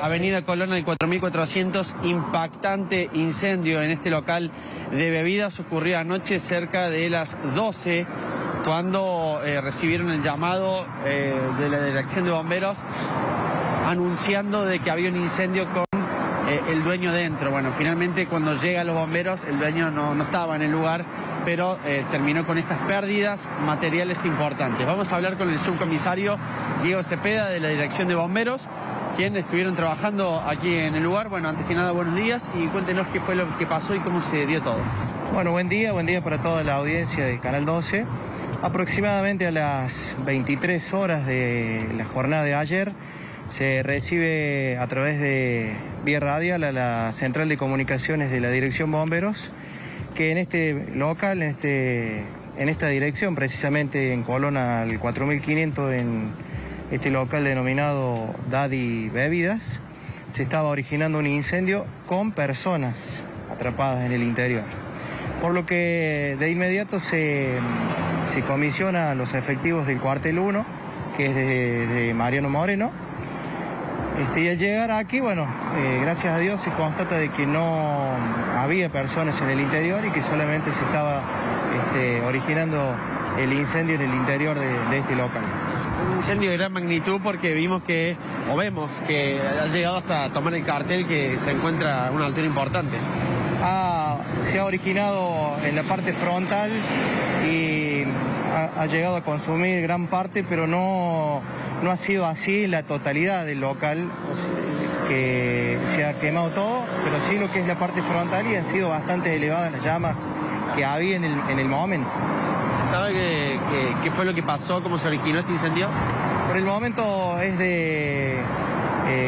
Avenida Colón al 4400, impactante incendio en este local de bebidas. Ocurrió anoche cerca de las 12 cuando recibieron el llamado de la dirección de bomberos anunciando de que había un incendio con el dueño dentro. Bueno, finalmente cuando llegan los bomberos el dueño no estaba en el lugar, pero terminó con estas pérdidas materiales importantes. Vamos a hablar con el subcomisario Diego Cepeda de la Dirección de Bomberos, quien estuvieron trabajando aquí en el lugar. Bueno, antes que nada, buenos días y cuéntenos qué fue lo que pasó y cómo se dio todo. Bueno, buen día para toda la audiencia de Canal 12. Aproximadamente a las 23 horas de la jornada de ayer, se recibe a través de vía radial a la central de comunicaciones de la Dirección Bomberos, que en este local, en esta dirección, precisamente en Colón al 4500, en este local denominado Dadi Bebidas, se estaba originando un incendio con personas atrapadas en el interior. Por lo que de inmediato se comisiona a los efectivos del cuartel 1, que es de Mariano Moreno. Y al llegar aquí, bueno, gracias a Dios se constata de que no había personas en el interior y que solamente se estaba originando el incendio en el interior de este local. Un incendio de gran magnitud, porque vemos que ha llegado hasta tomar el cartel que se encuentra a una altura importante. Se ha originado en la parte frontal y ha llegado a consumir gran parte, pero no ha sido así la totalidad del local, que se ha quemado todo, pero sí lo que es la parte frontal, y han sido bastante elevadas las llamas que había en el momento. ¿Sabe qué fue lo que pasó? ¿Cómo se originó este incendio? Por el momento es de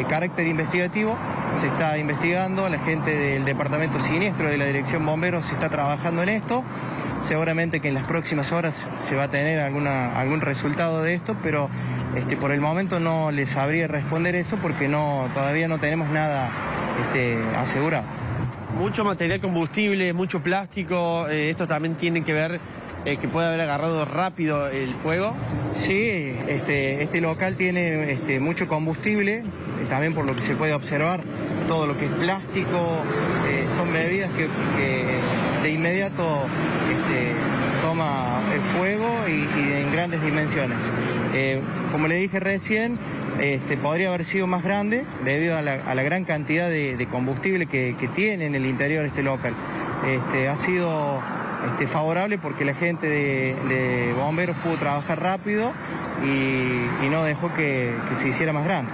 carácter investigativo, se está investigando, la gente del departamento siniestro de la Dirección Bomberos se está trabajando en esto. Seguramente que en las próximas horas se va a tener algún resultado de esto, pero por el momento no les sabría responder eso porque todavía no tenemos nada asegurado. Mucho material combustible, mucho plástico, esto también tiene que ver que puede haber agarrado rápido el fuego. Sí, este local tiene mucho combustible, también por lo que se puede observar, todo lo que es plástico, son bebidas que de inmediato toma el fuego y en grandes dimensiones. Como le dije recién, podría haber sido más grande debido a la gran cantidad de combustible que tiene en el interior este local. Ha sido favorable porque la gente de bomberos pudo trabajar rápido y no dejó que se hiciera más grande.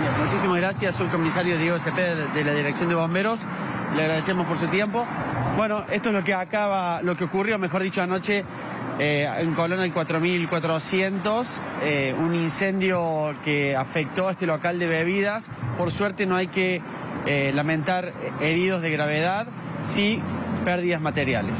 Bien, muchísimas gracias, subcomisario Diego Cepeda de la Dirección de Bomberos. Le agradecemos por su tiempo. Bueno, esto es lo que ocurrió, mejor dicho, anoche en Colón al 4400, un incendio que afectó a este local de bebidas. Por suerte no hay que lamentar heridos de gravedad, sí pérdidas materiales.